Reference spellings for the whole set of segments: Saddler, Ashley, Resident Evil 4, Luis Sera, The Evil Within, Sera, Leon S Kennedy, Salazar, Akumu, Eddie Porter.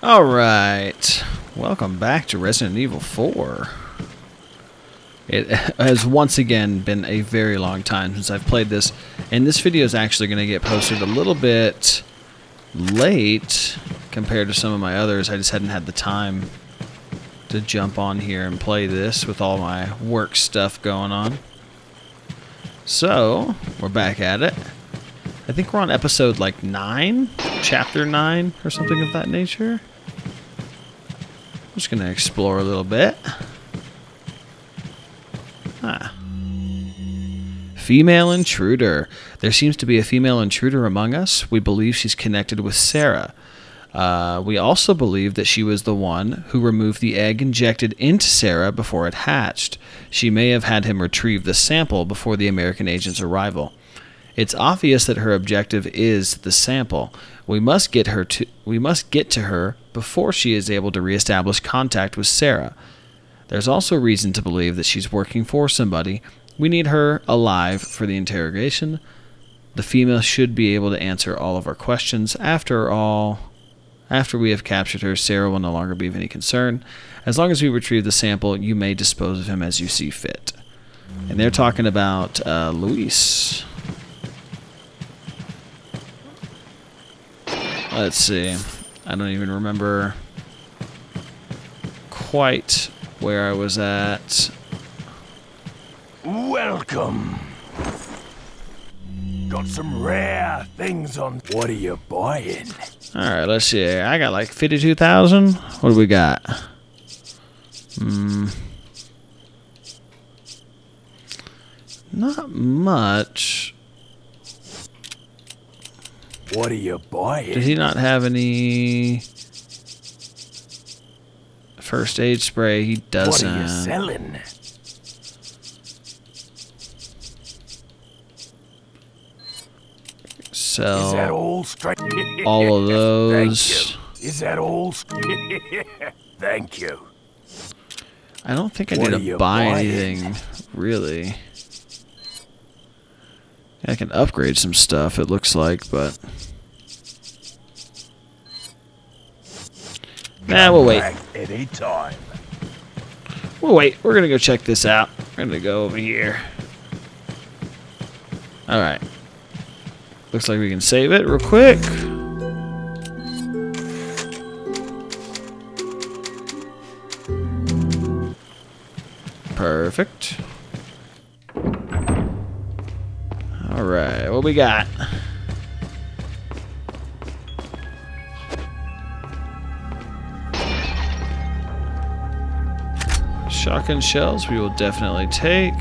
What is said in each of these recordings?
Alright, welcome back to Resident Evil 4. It has once again been a very long time since I've played this, and this video is actually going to get posted a little bit late compared to some of my others. I just hadn't had the time to jump on here and play this with all my work stuff going on. So, we're back at it. I think we're on episode like 9, chapter 9 or something of that nature. I'm just going to explore a little bit. Ah. Female intruder. There seems to be a female intruder among us. We believe she's connected with Sera. We also believe that she was the one who removed the egg injected into Sera before it hatched. She may have had him retrieve the sample before the American agent's arrival. It's obvious that her objective is the sample. We must get to her before she is able to reestablish contact with Sera. There's also reason to believe that she's working for somebody. We need her alive for the interrogation. The female should be able to answer all of our questions. After we have captured her, Sera will no longer be of any concern. As long as we retrieve the sample, you may dispose of him as you see fit. And they're talking about Luis. Let's see. I don't even remember quite where I was at. Welcome. Got some rare things on. What are you buying? Alright, let's see. I got like 52,000. What do we got? Not much. What are you buying? Did he not have any first aid spray? He doesn't. What are you selling? Sell. Is that all? All of those. Thank you. Is that all? Thank you. I don't think I need to buy anything, really. I can upgrade some stuff, it looks like, but... Nah, we'll wait. Anytime. We'll wait. We're going to go check this out. We're going to go over here. Alright. Looks like we can save it real quick. Perfect. Alright, what we got? Shotgun shells we will definitely take.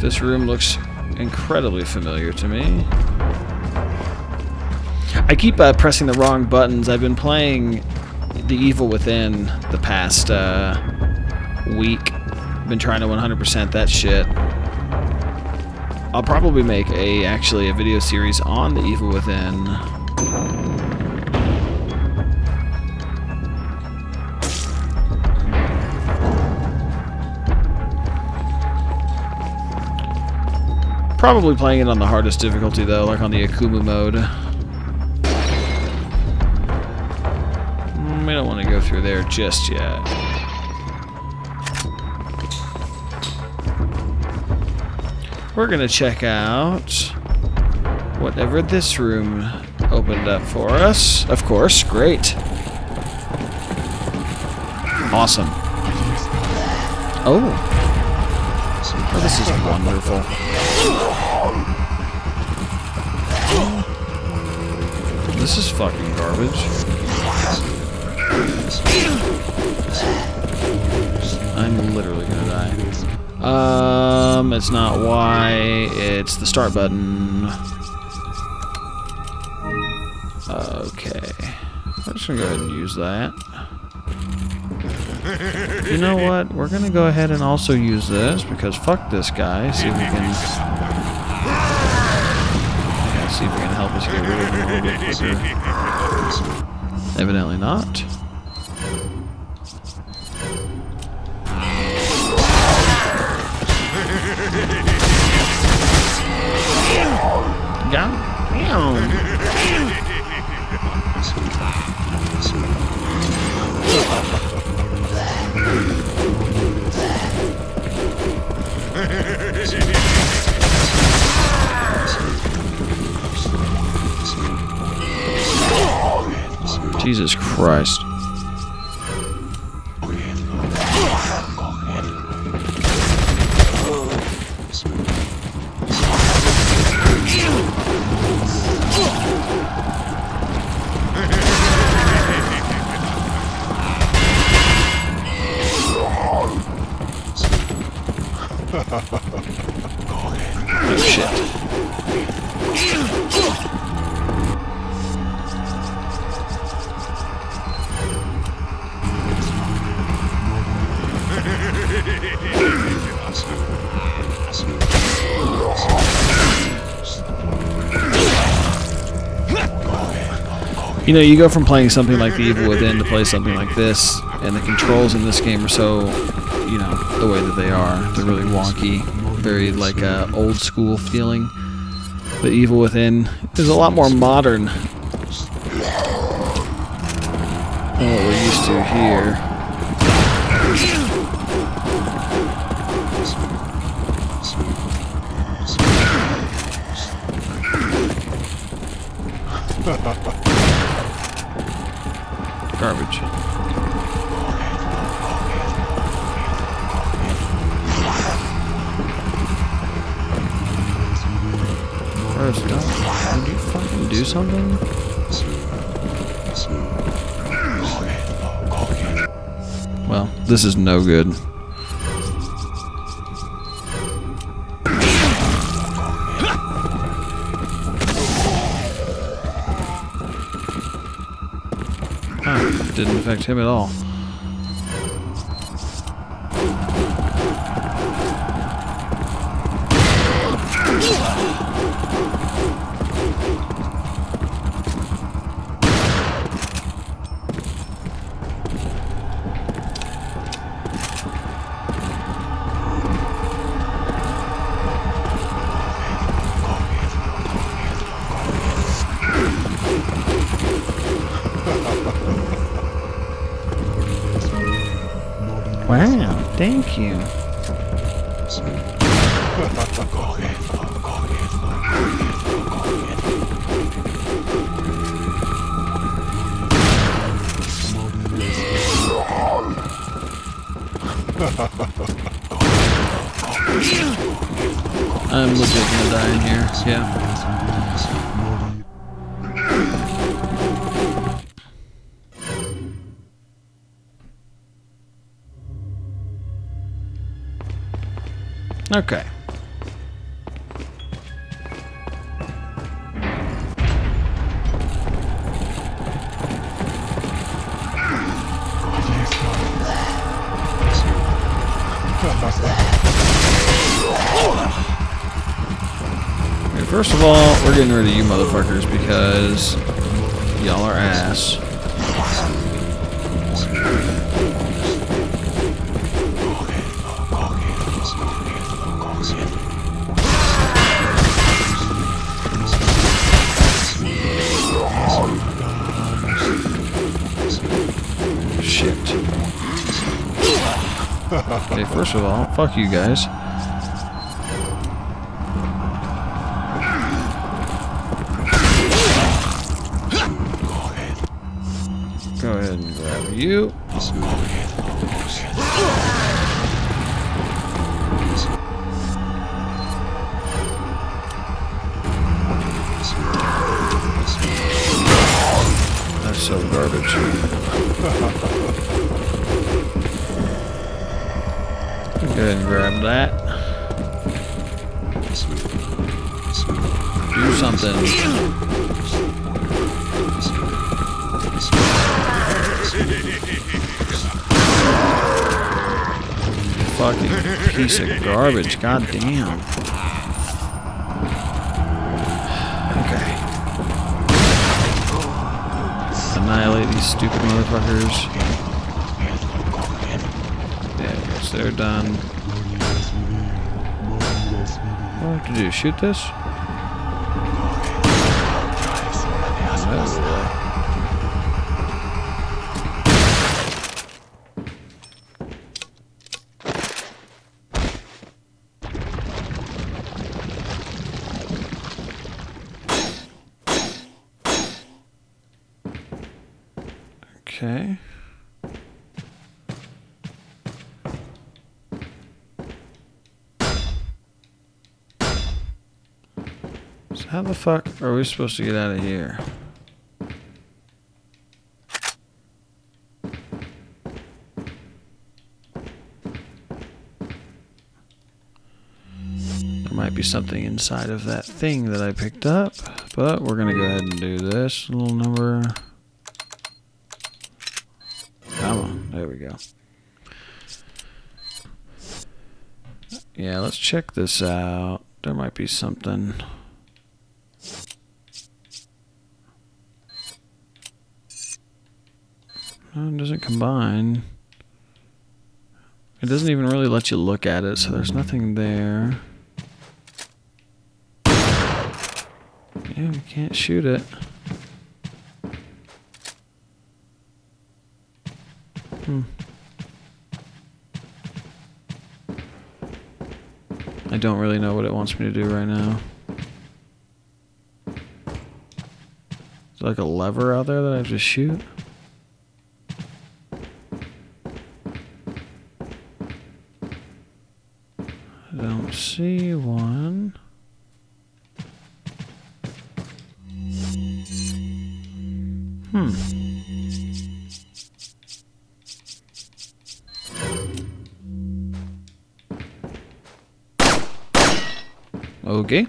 This room looks incredibly familiar to me. I keep pressing the wrong buttons. I've been playing The Evil Within the past week. I've been trying to 100% that shit. I'll probably make actually a video series on The Evil Within. Probably playing it on the hardest difficulty though, like on the Akumu mode. We don't want to go through there just yet. We're going to check out whatever this room opened up for us. Of course, great. Awesome. Oh, this is wonderful. This is fucking garbage. I'm literally going to die. It's not Y, it's the start button. Okay. I'm just gonna go ahead and use that. You know what? We're gonna go ahead and also use this, because fuck this guy. See if we can... Yeah, see if we can help us get rid of him a little bit quicker. Evidently not. God damn. Jesus Christ. You know, you go from playing something like The Evil Within to play something like this, and the controls in this game are so, you know, the way that they are. They're really wonky, very like old school feeling. The Evil Within is a lot more modern than what we're used to here. Garbage. First, don't you fucking do something? Well, this is no good. Didn't affect him at all. Wow, thank you. I'm legit gonna die in here, yeah. Okay. Okay, first of all, we're getting rid of you motherfuckers because y'all are ass. Okay, first of all, fuck you guys. Go ahead and grab you. That's so garbage. Go ahead and grab that. Do something. Fucking piece of garbage, goddamn. Okay. Annihilate these stupid motherfuckers. They're done. What do I have to do? Shoot this? Okay. So how the fuck are we supposed to get out of here? Something inside of that thing that I picked up, but we're gonna go ahead and do this little number. Come on, there we go. Yeah, let's check this out. There might be something. No, it doesn't combine. It doesn't even really let you look at it, so there's nothing there. Yeah, we can't shoot it. I don't really know what it wants me to do right now. Is there like a lever out there that I just shoot? I don't see one. Okay.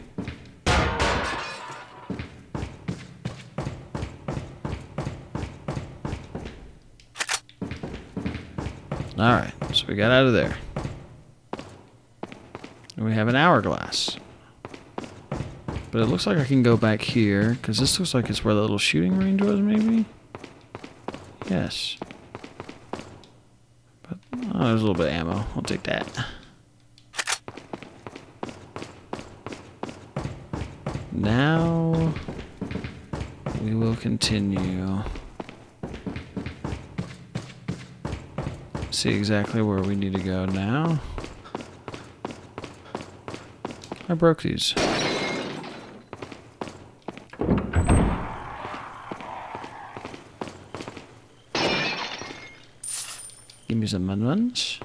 Alright, so we got out of there. And we have an hourglass. But it looks like I can go back here, because this looks like it's where the little shooting range was, maybe? Yes. But, oh, there's a little bit of ammo. I'll take that. Now, we will continue. See exactly where we need to go now. I broke these. Give me some amendments.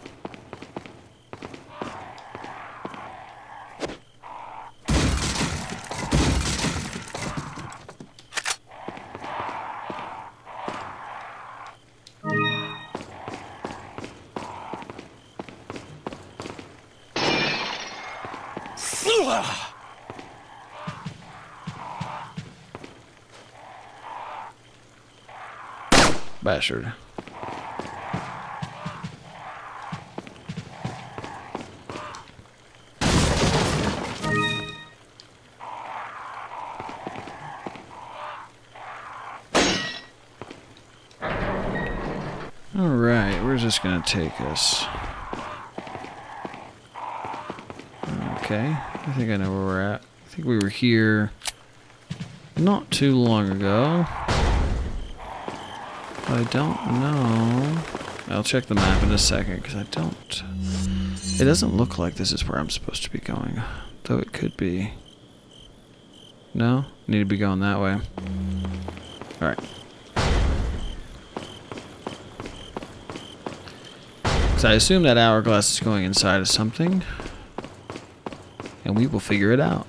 Bastard. All right, where's this gonna take us? Okay, I think I know where we're at. I think we were here not too long ago. I don't know. I'll check the map in a second, because I don't... It doesn't look like this is where I'm supposed to be going. Though it could be. No? Need to be going that way. Alright. So I assume that hourglass is going inside of something. And we will figure it out.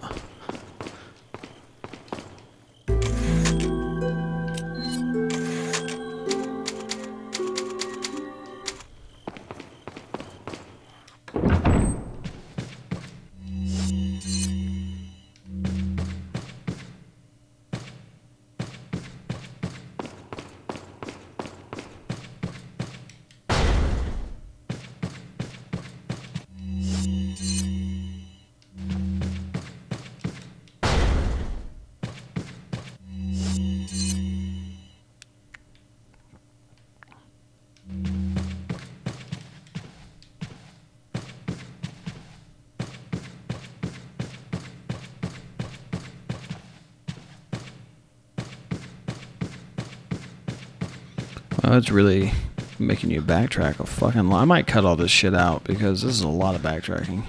It's really making you backtrack a fucking lot. I might cut all this shit out because this is a lot of backtracking.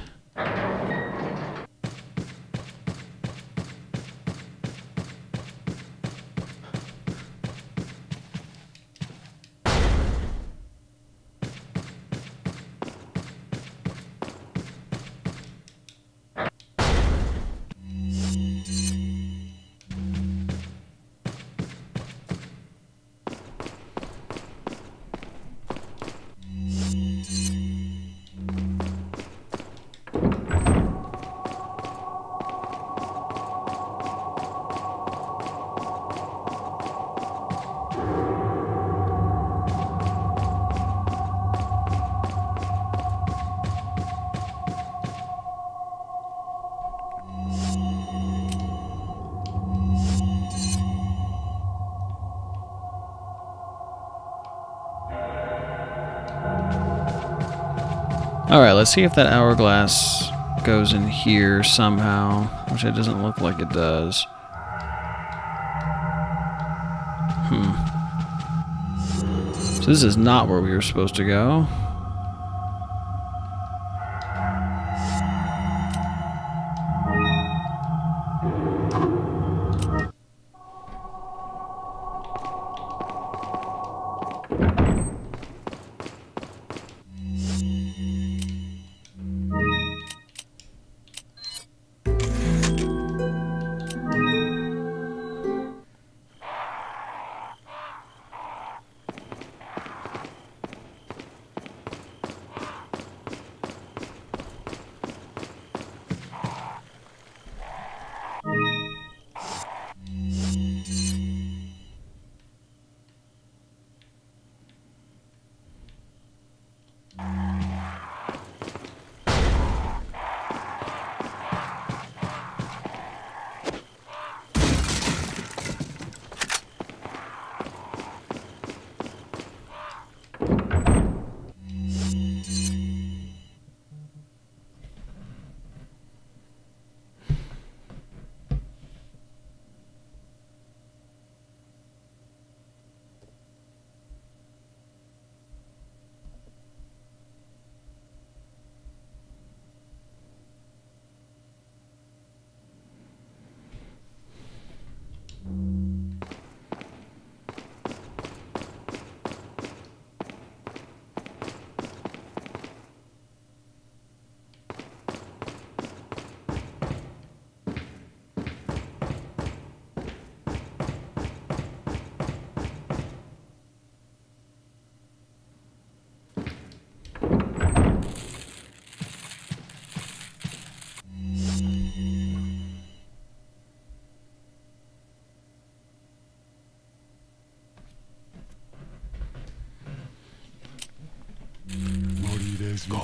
Alright, let's see if that hourglass goes in here somehow, which it doesn't look like it does. So this is not where we were supposed to go.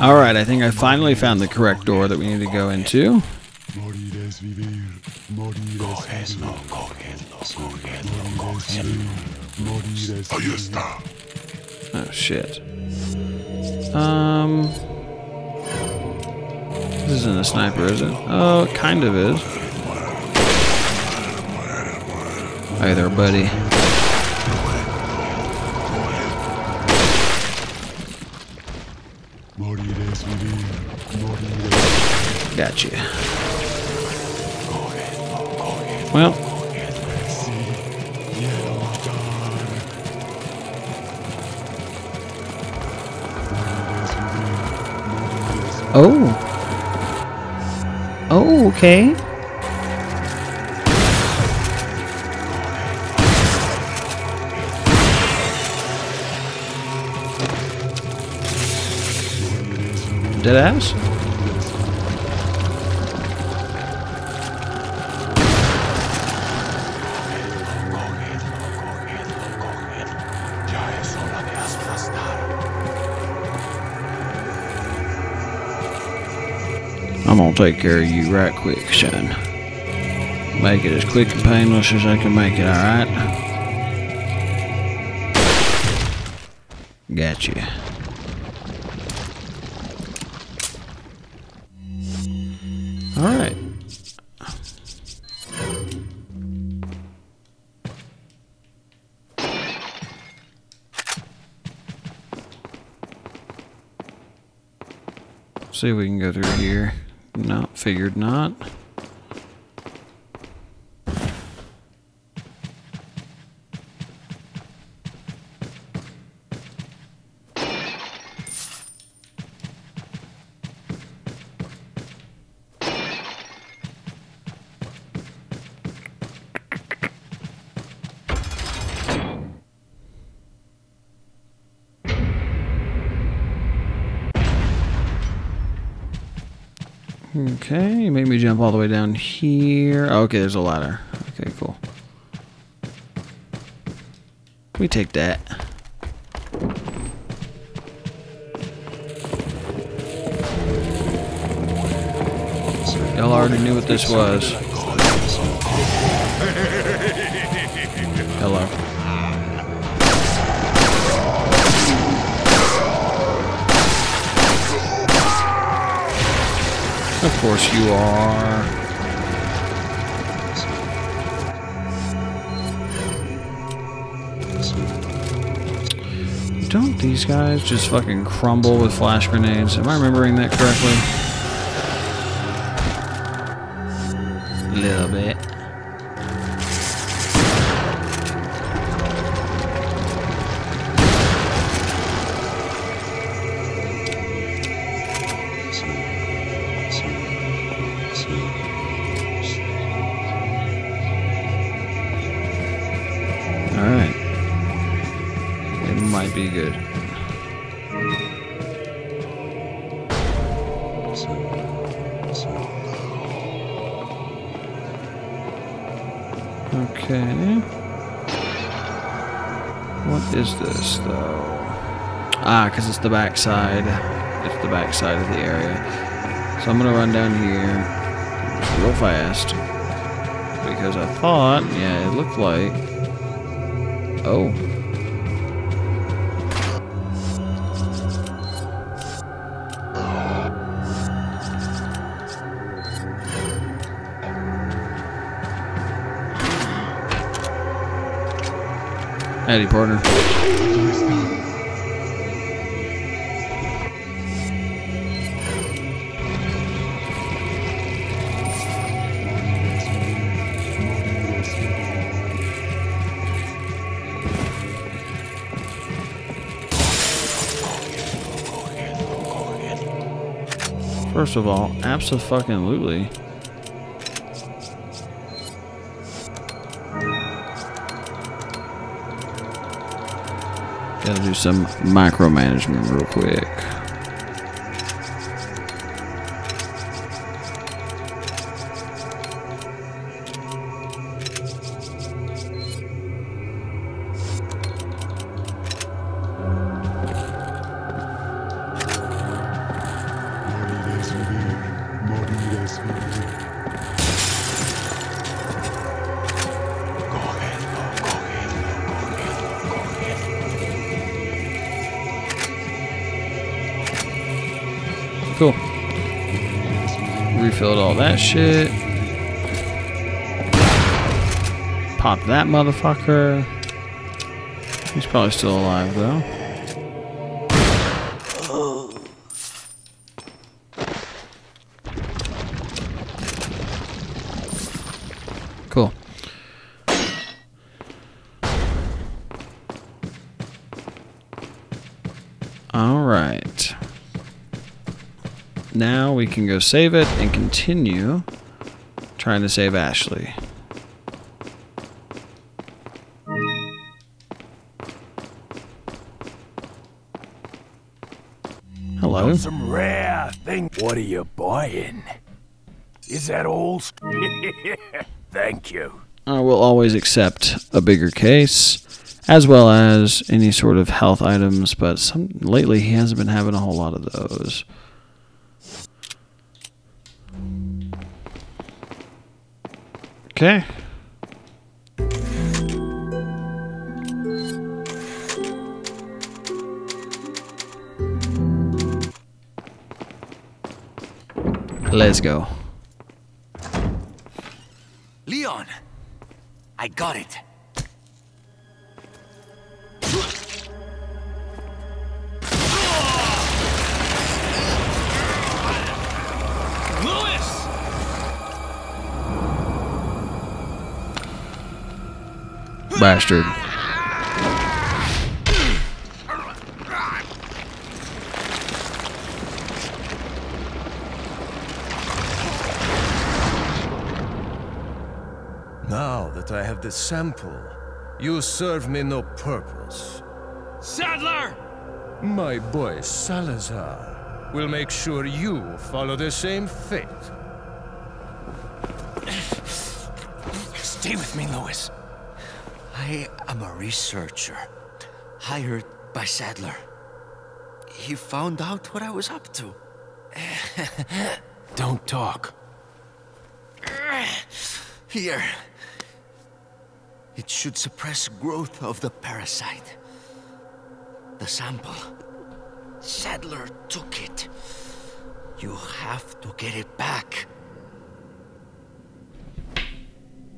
Alright, I think I finally found the correct door that we need to go into. Oh shit. This isn't a sniper, is it? Oh, it kind of is. Hey there, buddy. Gotcha. Well, oh, okay. Deadass. I'm gonna take care of you right quick, son. Make it as quick and painless as I can make it, alright? Gotcha. Alright. See if we can go through here. No, figured not. Okay, you made me jump all the way down here. Oh, okay, there's a ladder. Okay, cool. Can we take that? Y'all already knew what this was. Hello. Of course you are. Don't these guys just fucking crumble with flash grenades? Am I remembering that correctly? A little bit. This though, because it's the back side. It's the back side of the area, so I'm gonna run down here real fast because I thought, yeah, it looked like, oh, Eddie Porter. First of all, abso-fucking-lutely. Gotta do some micromanagement real quick. Shit. Pop that motherfucker. He's probably still alive though. Cool. Alright. Now we can go save it and continue trying to save Ashley. Hello? Got some rare thing. What are you buying? Is that all? Thank you. I will always accept a bigger case, as well as any sort of health items, but lately he hasn't been having a whole lot of those. Okay. Let's go. Leon, I got it. Bastard. Now that I have the sample, you serve me no purpose. Saddler! My boy Salazar will make sure you follow the same fate. Stay with me, Luis. I am a researcher, hired by Saddler. He found out what I was up to. Don't talk. Here. It should suppress growth of the parasite. The sample. Saddler took it. You have to get it back.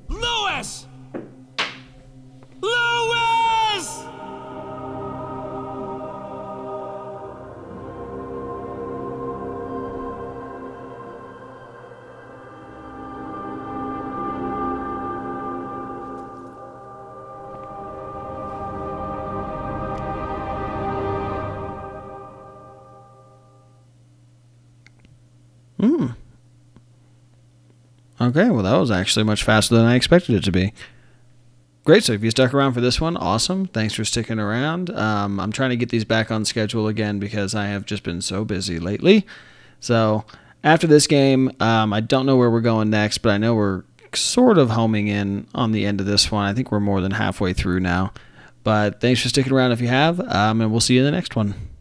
Luis! Luis! Okay, well that was actually much faster than I expected it to be. Great, so if you stuck around for this one, awesome. Thanks for sticking around. I'm trying to get these back on schedule again because I have just been so busy lately. So after this game, I don't know where we're going next, but I know we're sort of homing in on the end of this one. I think we're more than halfway through now. But thanks for sticking around if you have, and we'll see you in the next one.